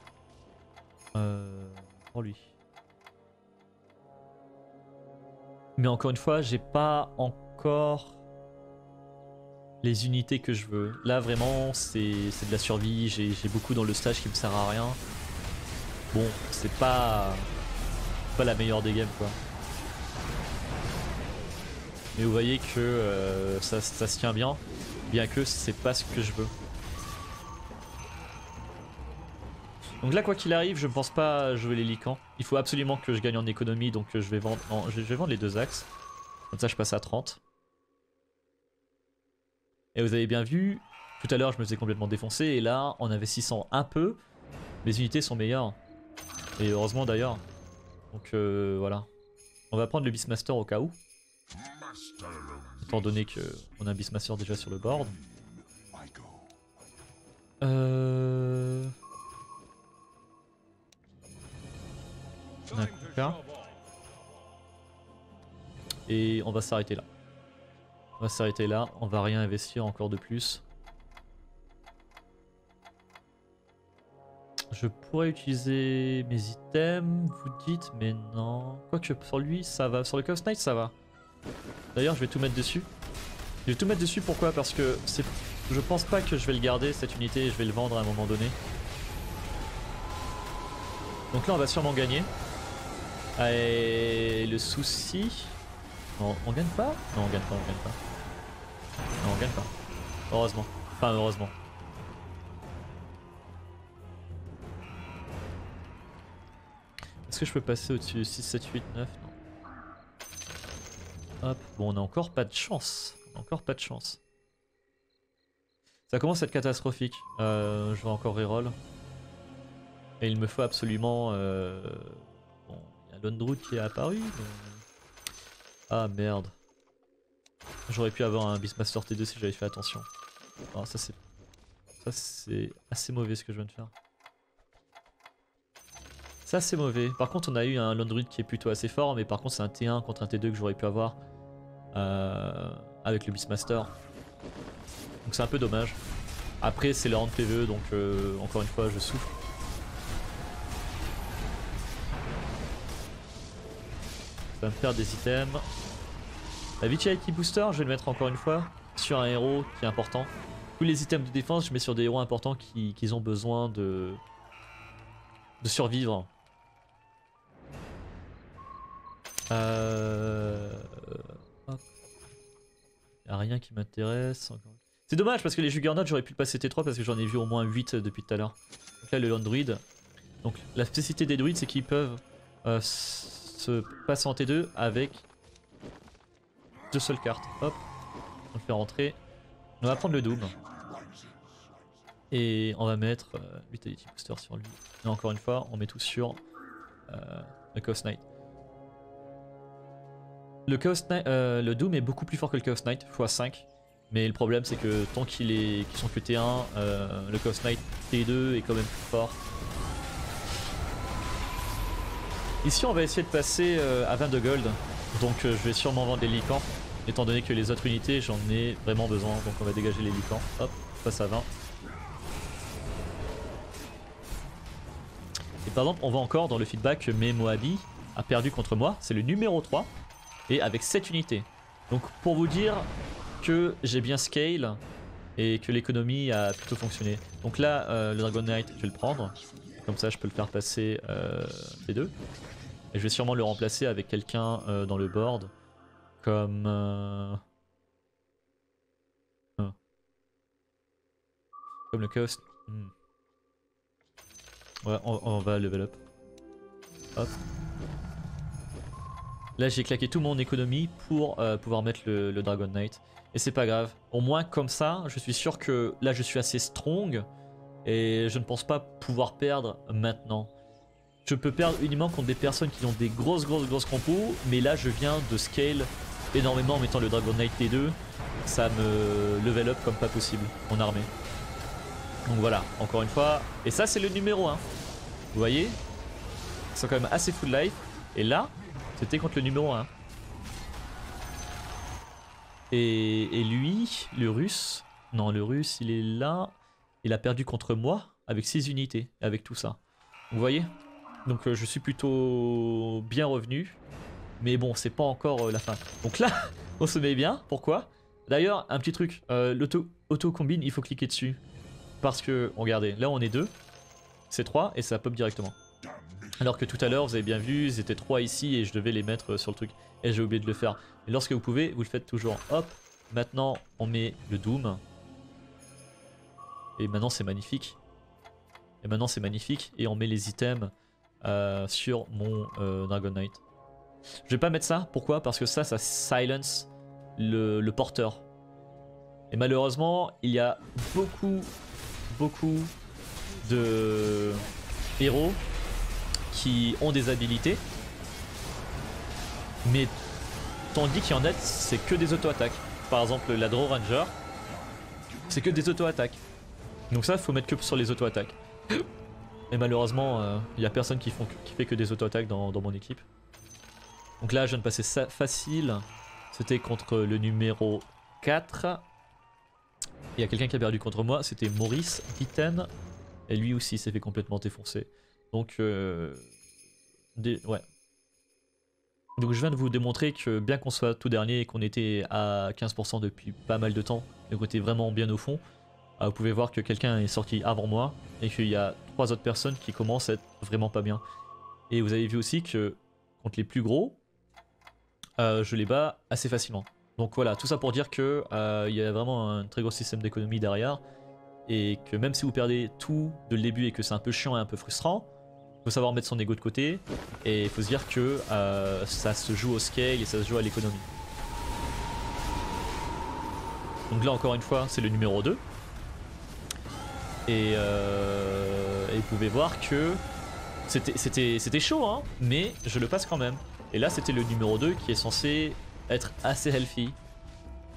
pour lui. Mais encore une fois, j'ai pas encore les unités que je veux. Là vraiment, c'est de la survie. J'ai beaucoup dans le stage qui me sert à rien. Bon, c'est pas la meilleure des games quoi. Mais vous voyez que ça se tient bien, bien que c'est pas ce que je veux. Donc là quoi qu'il arrive je ne pense pas jouer les Lycans. Il faut absolument que je gagne en économie donc je vais vendre, les deux axes. Comme ça je passe à 30. Et vous avez bien vu, tout à l'heure je me faisais complètement défoncer et là en investissant un peu, les unités sont meilleures. Et heureusement d'ailleurs. Donc voilà. On va prendre le Beastmaster au cas où. Étant donné qu'on a un Beastmaster déjà sur le board. On a un Kunkka. Et on va s'arrêter là. On va rien investir encore de plus. Je pourrais utiliser mes items, vous dites, mais non. Quoique sur lui ça va, sur le Chaos Knight ça va. D'ailleurs je vais tout mettre dessus. Je vais tout mettre dessus pourquoi? Parce que je pense pas que je vais le garder cette unité et je vais le vendre à un moment donné. Donc là on va sûrement gagner. Et le souci... Non, on gagne pas ? Non, on gagne pas, Non, on gagne pas. Heureusement. Enfin, heureusement. Est-ce que je peux passer au-dessus de 6, 7, 8, 9 ? Non. Hop. Bon, on n'a encore pas de chance. Ça commence à être catastrophique. Je vais encore reroll. Et il me faut absolument... Bon, il y a Lone Druid qui est apparu, mais... Ah merde. J'aurais pu avoir un Beastmaster T2 si j'avais fait attention. Alors ça c'est assez mauvais ce que je viens de faire. Ça c'est mauvais. Par contre on a eu un Lone Druid qui est plutôt assez fort, mais par contre c'est un T1 contre un T2 que j'aurais pu avoir avec le Beastmaster. Donc c'est un peu dommage. Après c'est le rang de PvE donc encore une fois je souffre. Ça va me faire des items. La Vitality Booster je vais le mettre encore une fois sur un héros qui est important. Tous les items de défense je mets sur des héros importants qui ont besoin de survivre. Y a rien qui m'intéresse. C'est dommage parce que les Juggernaut j'aurais pu le passer T3 parce que j'en ai vu au moins 8 depuis tout à l'heure. Donc là le Lone Druid. Donc la spécificité des druides c'est qu'ils peuvent se passer en T2 avec deux seules cartes. Hop, on le fait rentrer. On va prendre le Doom. Et on va mettre Vitality Booster sur lui. Et encore une fois, on met tout sur le Chaos Knight. Le Doom est beaucoup plus fort que le Chaos Knight, x5. Mais le problème c'est que tant qu'ils sont que T1, le Chaos Knight T2 est quand même plus fort. Ici on va essayer de passer à 22 gold. Donc je vais sûrement vendre les Lycans. Étant donné que les autres unités j'en ai vraiment besoin. Donc on va dégager les Lycans. Hop, passe à 20. Et par exemple on voit encore dans le feedback que Mei Moabi a perdu contre moi. C'est le numéro 3. Et avec 7 unités. Donc pour vous dire que j'ai bien scale et que l'économie a plutôt fonctionné. Donc là le Dragon Knight je vais le prendre. Comme ça je peux le faire passer T2. Et je vais sûrement le remplacer avec quelqu'un dans le board. Comme... Comme le Chaos... Ouais, on va level up. Hop. Là j'ai claqué tout mon économie pour pouvoir mettre le Dragon Knight. Et c'est pas grave. Au moins comme ça, je suis sûr que là je suis assez strong. Et je ne pense pas pouvoir perdre maintenant. Je peux perdre uniquement contre des personnes qui ont des grosses compos. Mais là je viens de scale énormément en mettant le Dragon Knight T2. Ça me level up comme pas possible en armée. Donc voilà, encore une fois. Et ça c'est le numéro 1. Vous voyez, ils sont quand même assez full life. Et là... c'était contre le numéro 1. Et lui, le russe... Non, le russe, il est là. Il a perdu contre moi avec 6 unités, avec tout ça. Vous voyez? Donc je suis plutôt bien revenu. Mais bon, c'est pas encore la fin. Donc là, on se met bien. Pourquoi? D'ailleurs, un petit truc. L'auto-combine, il faut cliquer dessus. Parce que, regardez, là on est 2. C'est 3 et ça pop directement. Alors que tout à l'heure, vous avez bien vu, ils étaient 3 ici et je devais les mettre sur le truc. Et j'ai oublié de le faire. Et lorsque vous pouvez, vous le faites toujours. Hop, maintenant on met le Doom. Et maintenant c'est magnifique. Et maintenant c'est magnifique. Et on met les items sur mon Dragon Knight. Je vais pas mettre ça, pourquoi? Parce que ça, ça silence le porteur. Et malheureusement, il y a beaucoup de héros qui ont des habilités, mais tandis qu'il y en a, c'est que des auto-attaques. Par exemple la Drow Ranger, c'est que des auto-attaques. Donc ça, faut mettre que sur les auto-attaques. Et malheureusement, il n'y a personne qui fait que des auto-attaques dans mon équipe. Donc là, je viens de passer ça facile. C'était contre le numéro 4. Il y a quelqu'un qui a perdu contre moi, c'était Maurice Titan. Et lui aussi s'est fait complètement défoncer. Donc, ouais. Donc je viens de vous démontrer que bien qu'on soit tout dernier et qu'on était à 15% depuis pas mal de temps, et qu'on était vraiment bien au fond, vous pouvez voir que quelqu'un est sorti avant moi et qu'il y a 3 autres personnes qui commencent à être vraiment pas bien. Et vous avez vu aussi que contre les plus gros, je les bats assez facilement. Donc voilà, tout ça pour dire que il y a vraiment un très gros système d'économie derrière et que même si vous perdez tout de le début et que c'est un peu chiant et un peu frustrant, faut savoir mettre son ego de côté et il faut se dire que ça se joue au scale et ça se joue à l'économie. Donc là encore une fois c'est le numéro 2 et vous pouvez voir que c'était chaud hein, mais je le passe quand même. Et là c'était le numéro 2 qui est censé être assez healthy.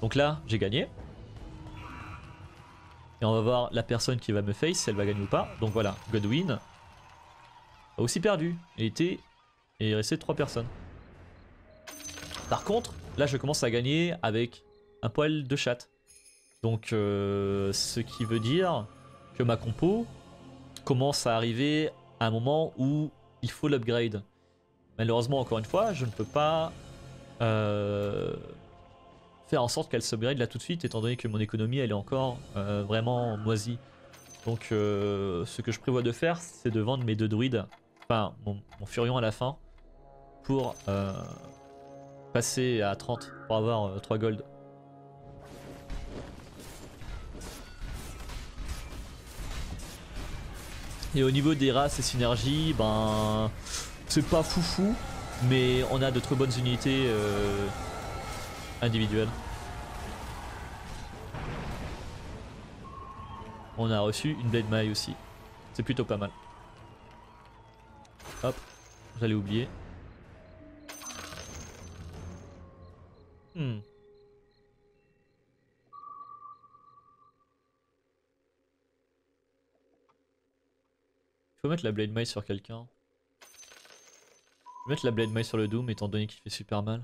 Donc là j'ai gagné. Et on va voir la personne qui va me face si elle va gagner ou pas. Donc voilà, Godwin. a aussi perdu et il restait 3 personnes. Par contre, là je commence à gagner avec un poil de chatte. Donc ce qui veut dire que ma compo commence à arriver à un moment où il faut l'upgrade. Malheureusement, encore une fois, je ne peux pas faire en sorte qu'elle s'upgrade là tout de suite, étant donné que mon économie elle est encore vraiment moisie. Donc ce que je prévois de faire, c'est de vendre mes 2 druides, enfin mon furion à la fin, pour passer à 30 pour avoir 3 gold. Et au niveau des races et synergies, ben c'est pas foufou, mais on a de très bonnes unités individuelles. On a reçu une Blade Mail aussi, c'est plutôt pas mal. Hop, j'allais oublier. Il faut mettre la Blade Mail sur quelqu'un. Je vais mettre la Blade Mail sur le Doom étant donné qu'il fait super mal.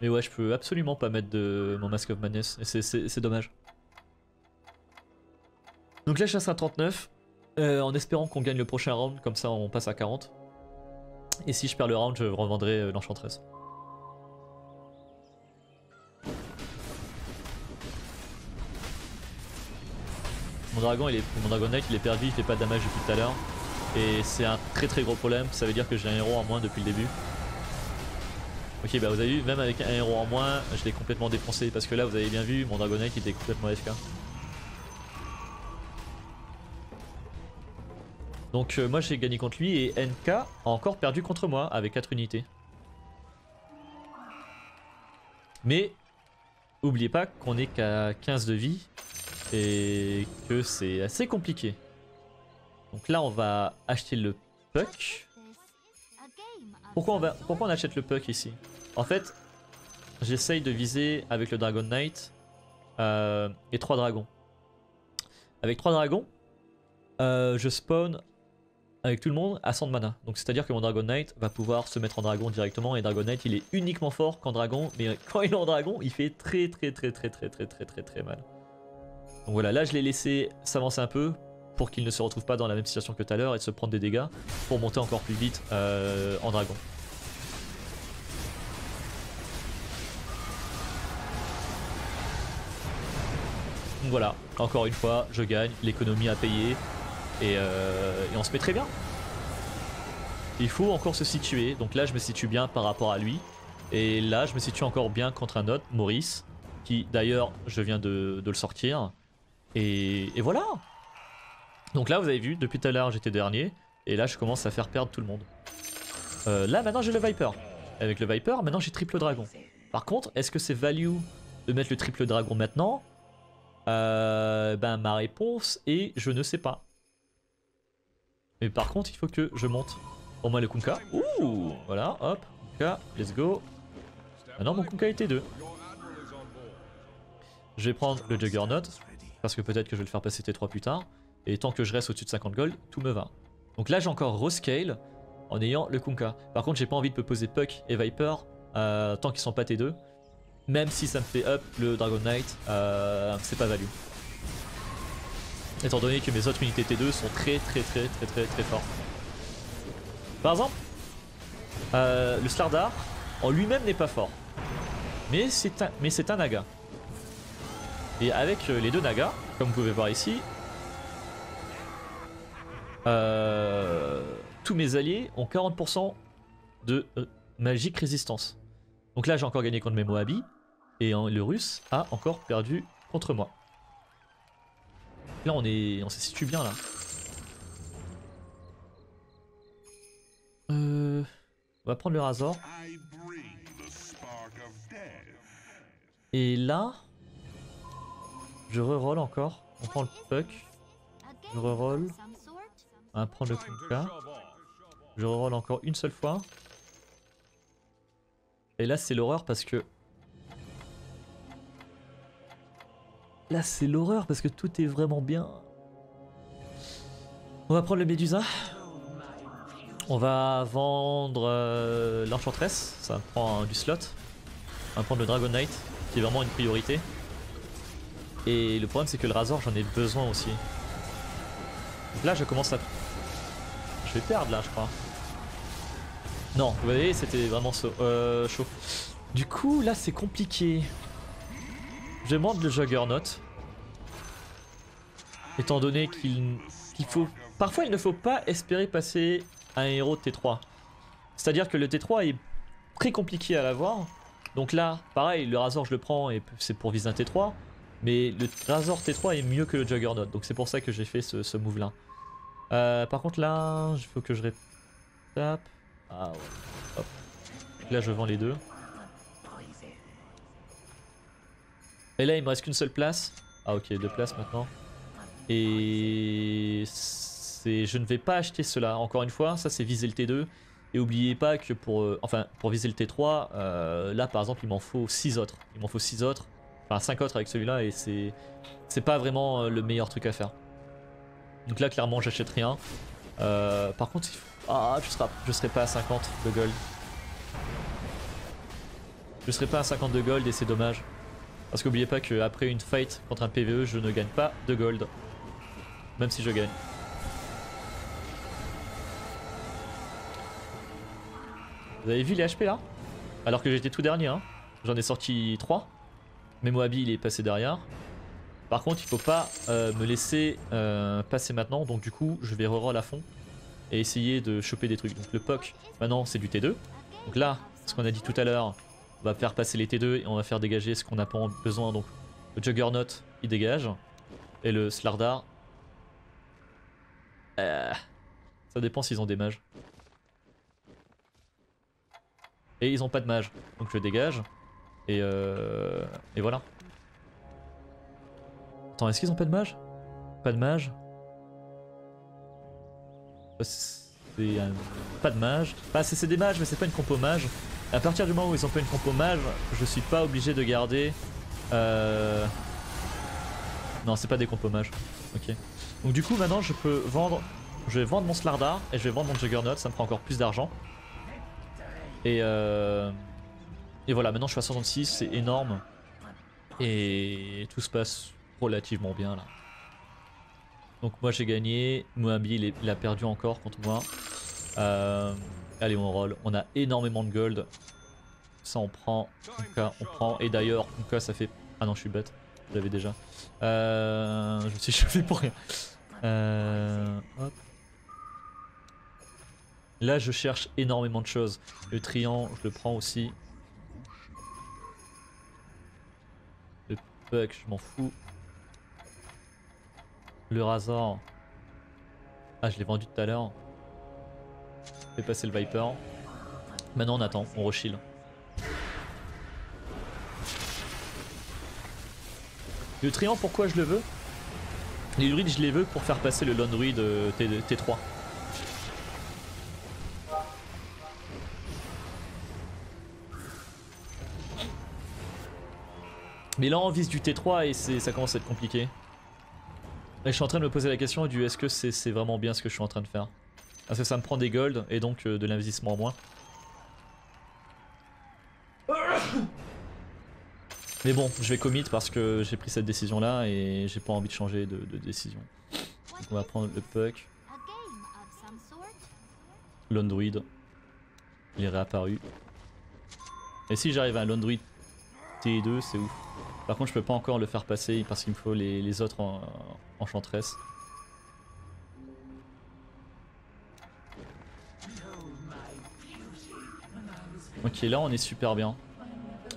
Mais ouais, je peux absolument pas mettre de mon Mask of Madness, et c'est dommage. Donc là je passe à 39, en espérant qu'on gagne le prochain round, comme ça on passe à 40. Et si je perds le round, je revendrai l'Enchantress. Mon Dragon Knight il est perdu, il fait pas de damage depuis tout à l'heure. Et c'est un très gros problème, ça veut dire que j'ai un héros en moins depuis le début. Ok, bah vous avez vu, même avec un héros en moins, je l'ai complètement défoncé parce que là vous avez bien vu, mon Dragon Knight était complètement AFK. Donc moi j'ai gagné contre lui et NK a encore perdu contre moi avec 4 unités. Mais oubliez pas qu'on est qu'à 15 de vie et que c'est assez compliqué. Donc là on va acheter le Puck. Pourquoi on achète le Puck ici? En fait, j'essaye de viser avec le Dragon Knight et 3 dragons. Avec 3 dragons, je spawn avec tout le monde à 100 de mana. Donc c'est à dire que mon Dragon Knight va pouvoir se mettre en dragon directement. Et Dragon Knight il est uniquement fort qu'en dragon. Mais quand il est en dragon, il fait très mal. Donc voilà, là je l'ai laissé s'avancer un peu pour qu'il ne se retrouve pas dans la même situation que tout à l'heure et de se prendre des dégâts pour monter encore plus vite en dragon. Donc voilà, encore une fois, je gagne, l'économie à payer et on se met très bien. Il faut encore se situer, donc là je me situe bien par rapport à lui et là je me situe encore bien contre un autre, Maurice, qui d'ailleurs je viens de le sortir et voilà. Donc là vous avez vu, depuis tout à l'heure j'étais dernier, et là je commence à faire perdre tout le monde. Là maintenant j'ai le Viper. Avec le Viper, maintenant j'ai triple dragon. Par contre, est-ce que c'est value de mettre le triple dragon maintenant? Ben ma réponse est je ne sais pas. Mais par contre il faut que je monte. Au moins le Kunkka. Ouh, voilà, hop, Kunkka, let's go. Maintenant mon Kunkka était 2. Je vais prendre le Juggernaut, parce que peut-être que je vais le faire passer T3 plus tard. Et tant que je reste au-dessus de 50 gold, tout me va. Donc là j'ai encore rescale en ayant le Kunkka. Par contre j'ai pas envie de me poser Puck et Viper tant qu'ils sont pas T2. Même si ça me fait up le Dragon Knight, c'est pas value. Étant donné que mes autres unités T2 sont très fortes. Par exemple, le Slardar en lui-même n'est pas fort. Mais c'est un Naga. Et avec les 2 Nagas, comme vous pouvez voir ici, tous mes alliés ont 40% de magique résistance. Donc là j'ai encore gagné contre Mei Moabi et le russe a encore perdu contre moi. Là on se situe bien là. On va prendre le Razor. Et là je reroll encore. On prend le Puck. Je reroll. On va prendre le Kunkka. Je reroll encore une seule fois. Et là c'est l'horreur parce que... Là c'est l'horreur parce que tout est vraiment bien. On va prendre le Médusa. On va vendre l'Enchantress, ça prend du slot. On va prendre le Dragon Knight, qui est vraiment une priorité. Et le problème c'est que le Razor j'en ai besoin aussi. Donc là je commence à... Je vais perdre là je crois. Non, vous voyez c'était vraiment chaud. Du coup là c'est compliqué. Je demande le Juggernaut. Étant donné qu'il faut... Parfois il ne faut pas espérer passer... un héros de T3, c'est à dire que le T3 est très compliqué à l'avoir, donc là pareil le Razor je le prends et c'est pour viser un T3, mais le Razor T3 est mieux que le Juggernaut, donc c'est pour ça que j'ai fait ce move là. Par contre là il faut que je retape. Ah ouais. Hop. Là je vends les deux et là il me reste qu'une seule place. Ah ok, deux places maintenant et je ne vais pas acheter cela, encore une fois, ça c'est viser le T2 et oubliez pas que pour viser le T3, là par exemple il m'en faut 6 autres, 5 autres avec celui-là et c'est pas vraiment le meilleur truc à faire. Donc là clairement j'achète rien, par contre ah, je serai pas à 50 de gold. Je serai pas à 50 de gold et c'est dommage, parce qu'oubliez pas qu'après une fight contre un PVE je ne gagne pas de gold, même si je gagne. Vous avez vu les HP là? Alors que j'étais tout dernier, hein. J'en ai sorti 3. Mei Moabi il est passé derrière. Par contre il faut pas me laisser passer maintenant, donc du coup je vais reroll à fond et essayer de choper des trucs. Donc le Puck maintenant c'est du T2. Donc là, ce qu'on a dit tout à l'heure, on va faire passer les T2 et on va faire dégager ce qu'on n'a pas besoin. Donc le Juggernaut il dégage. Et le Slardar. Ça dépend s'ils ont des mages. Et ils ont pas de mage, donc je dégage. Et voilà. Attends, est-ce qu'ils ont pas de mage? Pas de mage. C'est un... Pas de mage. Enfin, c'est des mages, mais c'est pas une compo mage. À partir du moment où ils ont pas une compo mage, je suis pas obligé de garder. Non, c'est pas des compos mages. Ok. Donc, du coup, maintenant je peux vendre. Je vais vendre mon Slardar et je vais vendre mon Juggernaut, ça me prend encore plus d'argent. Et voilà, maintenant je suis à 66, c'est énorme. Et tout se passe relativement bien là. Donc moi j'ai gagné, Mohamed il a perdu encore contre moi. Allez on roll, on a énormément de gold. Ça on prend, Kunkka, on prend. Et d'ailleurs Kunkka ça fait... Ah non je suis bête, je l'avais déjà. Je me suis chauffé pour rien. Hop. Là je cherche énormément de choses. Le triangle je le prends aussi. Le Puck je m'en fous. Le Razor. Ah je l'ai vendu tout à l'heure. Je vais passer le Viper. Maintenant on attend, on re-shield. Le triangle pourquoi je le veux? Les druides je les veux pour faire passer le Lone Druid T3. Mais là on vise du T3 et ça commence à être compliqué. Et je suis en train de me poser la question du est-ce que c'est vraiment bien ce que je suis en train de faire. Parce que ça me prend des gold et donc de l'investissement en moins. Mais bon, je vais commit parce que j'ai pris cette décision là et j'ai pas envie de changer de décision. Donc on va prendre le Puck. Lone Druid. Il est réapparu. Et si j'arrive à un Lone Druid T2 c'est ouf. Par contre je peux pas encore le faire passer parce qu'il me faut les autres enchantresses. Ok là on est super bien.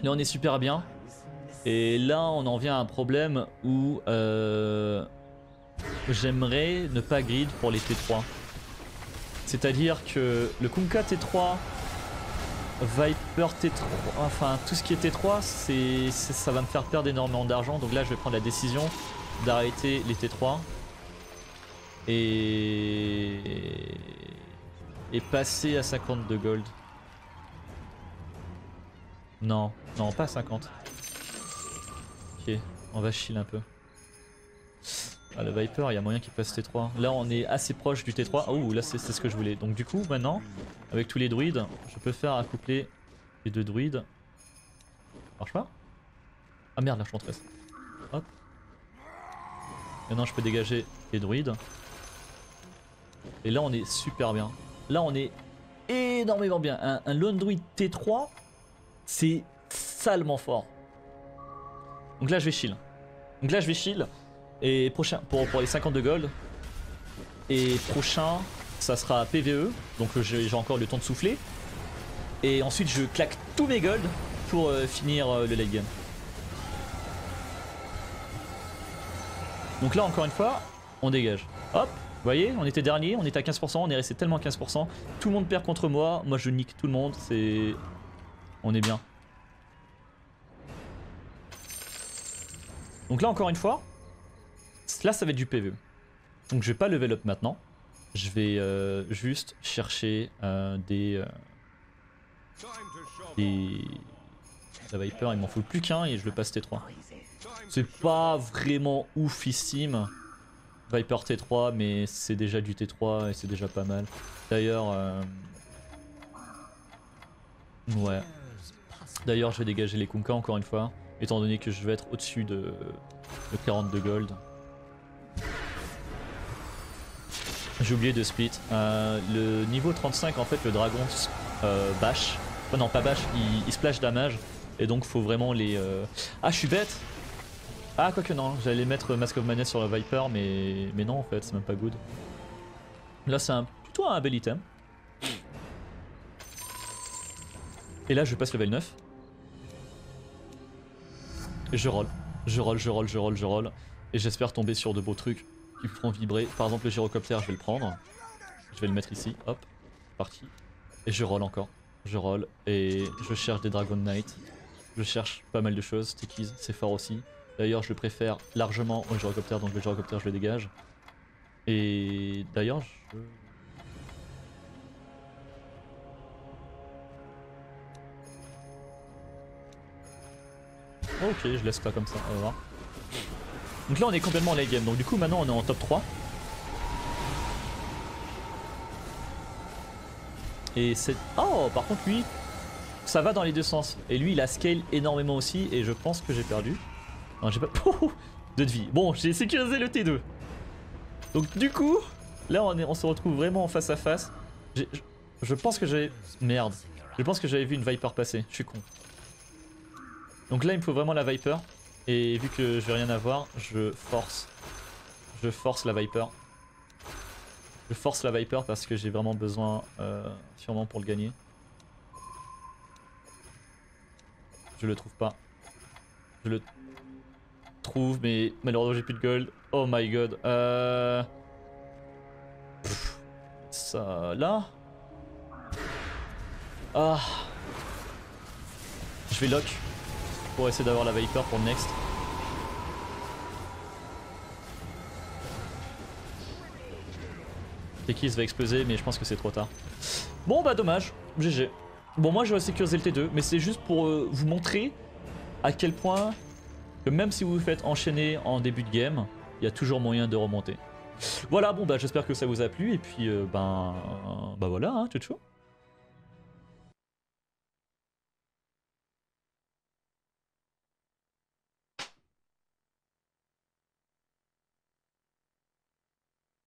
Là on est super bien. Et là on en vient à un problème où j'aimerais ne pas grid pour les T3. C'est à dire que le Kunkka T3, Viper T3, enfin tout ce qui est T3, ça va me faire perdre énormément d'argent, donc là je vais prendre la décision d'arrêter les T3 et passer à 50 de gold. Non, non pas 50. Ok, on va chill un peu. Ah, le Viper, il y a moyen qu'il passe T3. Là, on est assez proche du T3. Oh, là, c'est ce que je voulais. Donc, du coup, maintenant, avec tous les druides, je peux faire accoupler les deux druides. Ça marche pas? Ah merde, là, je m'entresse. Hop. Maintenant, je peux dégager les druides. Et là, on est super bien. Là, on est énormément bien. Un Lone Druid T3, c'est salement fort. Donc là, je vais chill. Donc là, je vais chill. Et prochain, pour les 52 gold. Et prochain, ça sera PVE. Donc j'ai encore le temps de souffler. Et ensuite, je claque tous mes gold pour finir le late game. Donc là, encore une fois, on dégage. Hop, vous voyez, on était dernier, on était à 15%, on est resté tellement à 15%. Tout le monde perd contre moi, moi je nique tout le monde, c'est... On est bien. Donc là, encore une fois, là ça va être du PvE. Donc je vais pas level up maintenant. Je vais juste chercher La Viper, il m'en faut plus qu'un et je le passe T3. C'est pas vraiment oufissime. Viper T3, mais c'est déjà du T3 et c'est déjà pas mal. D'ailleurs, ouais. D'ailleurs, je vais dégager les Kunkka encore une fois, étant donné que je vais être au-dessus de 42 gold. J'ai oublié de split. Le niveau 35, en fait, le dragon bash. Enfin, non, pas bash, il splash damage. Et donc, faut vraiment les. Ah, je suis bête! Ah, quoique non, j'allais mettre Mask of Mania sur la Viper, mais non, en fait, c'est même pas good. Là, c'est plutôt un bel item. Et là, je passe level 9. Et je roll. Je roll. Et j'espère tomber sur de beaux trucs qui me feront vibrer. Par exemple, le Gyrocopter, je vais le prendre. Je vais le mettre ici. Hop, parti. Et je roll encore. Je roll. Et je cherche des Dragon Knight. Je cherche pas mal de choses. Tekiz, c'est fort aussi. D'ailleurs, je le préfère largement au Gyrocopter, donc le Gyrocopter, je le dégage. Et d'ailleurs, je... Ok, je laisse pas comme ça, on va voir. Donc là, on est complètement late game, donc du coup, maintenant, on est en top 3. Et c'est... Oh, par contre, lui, ça va dans les deux sens. Et lui, il a scale énormément aussi, et je pense que j'ai perdu. Non, j'ai pas... Oh, 2 de vie. Bon, j'ai sécurisé le T2. Donc du coup, là on se retrouve vraiment en face à face. Je pense que j'avais... Merde. Je pense que j'avais vu une Viper passer. Je suis con. Donc là, il me faut vraiment la Viper. Et vu que je vais rien avoir, je force. Je force la Viper. Je force la Viper parce que j'ai vraiment besoin sûrement pour le gagner. Je le trouve pas. Je le... trouve, mais malheureusement j'ai plus de gold. Oh my god. Ça là. Ah. Je vais lock pour essayer d'avoir la Viper pour le next. Tekiz va exploser, mais je pense que c'est trop tard. Bon bah dommage. GG. Bon moi je vais sécuriser le T2, mais c'est juste pour vous montrer à quel point... que même si vous vous faites enchaîner en début de game, il y a toujours moyen de remonter. Voilà, bon bah j'espère que ça vous a plu et puis bah voilà, hein, tout chaud.